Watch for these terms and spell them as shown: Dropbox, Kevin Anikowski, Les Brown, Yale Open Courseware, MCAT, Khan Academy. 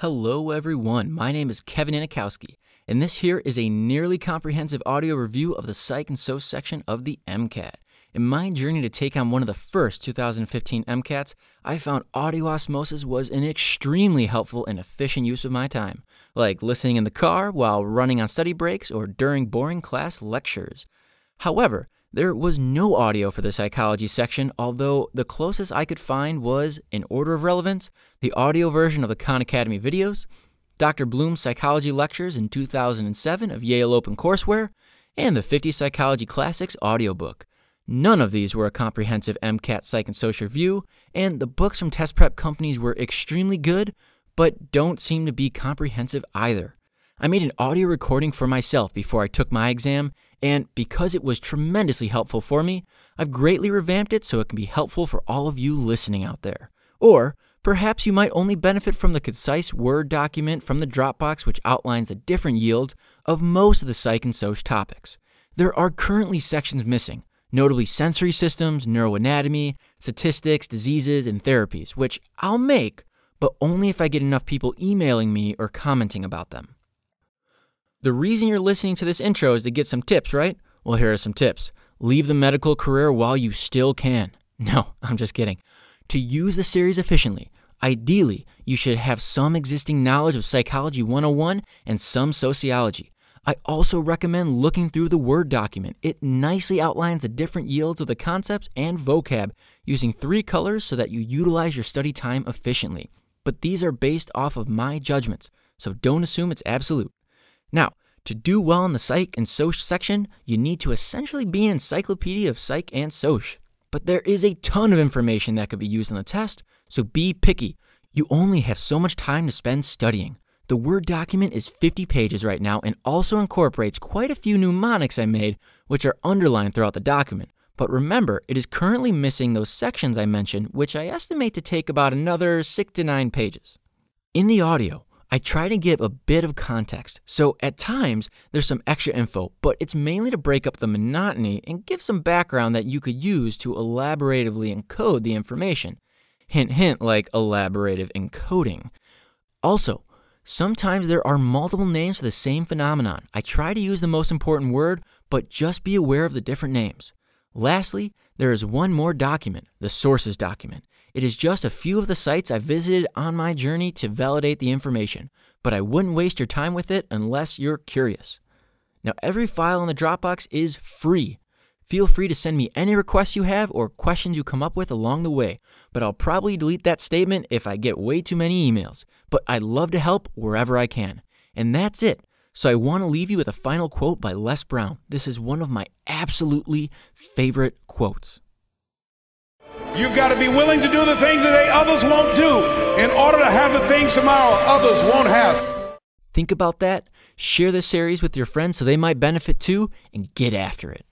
Hello everyone, my name is Kevin Anikowski, and this here is a nearly comprehensive audio review of the Psych and So section of the MCAT. In my journey to take on one of the first 2015 MCATs, I found audio osmosis was an extremely helpful and efficient use of my time, like listening in the car while running on study breaks or during boring class lectures. However, there was no audio for the psychology section, although the closest I could find was, in order of relevance, the audio version of the Khan Academy videos, Dr. Bloom's psychology lectures in 2007 of Yale Open Courseware, and the 50 Psychology Classics audiobook. None of these were a comprehensive MCAT Psych and Soc review, and the books from test prep companies were extremely good, but don't seem to be comprehensive either. I made an audio recording for myself before I took my exam, and because it was tremendously helpful for me, I've greatly revamped it so it can be helpful for all of you listening out there. Or perhaps you might only benefit from the concise Word document from the Dropbox, which outlines the different yields of most of the Psych and Soc topics. There are currently sections missing, notably sensory systems, neuroanatomy, statistics, diseases, and therapies, which I'll make, but only if I get enough people emailing me or commenting about them. The reason you're listening to this intro is to get some tips, right? Well, here are some tips. Leave the medical career while you still can. No, I'm just kidding. To use the series efficiently, ideally, you should have some existing knowledge of Psychology 101 and some sociology. I also recommend looking through the Word document. It nicely outlines the different yields of the concepts and vocab using three colors so that you utilize your study time efficiently. But these are based off of my judgments, so don't assume it's absolute. Now, to do well in the Psych and Soc section, you need to essentially be an encyclopedia of Psych and Soc. But there is a ton of information that could be used in the test, so be picky. You only have so much time to spend studying. The Word document is 50 pages right now and also incorporates quite a few mnemonics I made, which are underlined throughout the document. But remember, it is currently missing those sections I mentioned, which I estimate to take about another 6 to 9 pages. In the audio, I try to give a bit of context, so at times there's some extra info, but it's mainly to break up the monotony and give some background that you could use to elaboratively encode the information. Hint hint, like elaborative encoding. Also, sometimes there are multiple names for the same phenomenon. I try to use the most important word, but just be aware of the different names. Lastly, there is one more document, the sources document. It is just a few of the sites I visited on my journey to validate the information, but I wouldn't waste your time with it unless you're curious. Now, every file in the Dropbox is free. Feel free to send me any requests you have or questions you come up with along the way, but I'll probably delete that statement if I get way too many emails, but I'd love to help wherever I can. And that's it. So I want to leave you with a final quote by Les Brown. This is one of my absolutely favorite quotes. You've got to be willing to do the things that others won't do in order to have the things tomorrow others won't have. Think about that. Share this series with your friends so they might benefit too, and get after it.